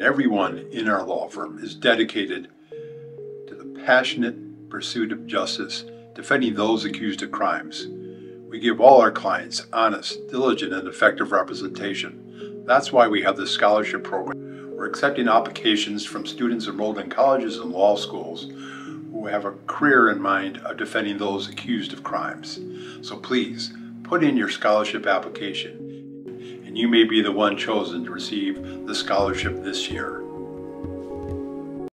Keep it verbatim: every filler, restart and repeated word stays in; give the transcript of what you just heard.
and everyone in our law firm is dedicated to the passionate pursuit of justice, defending those accused of crimes. We give all our clients honest, diligent, and effective representation. That's why we have this scholarship program. We're accepting applications from students enrolled in colleges and law schools who have a career in mind of defending those accused of crimes. So please, put in your scholarship application, and you may be the one chosen to receive the scholarship this year.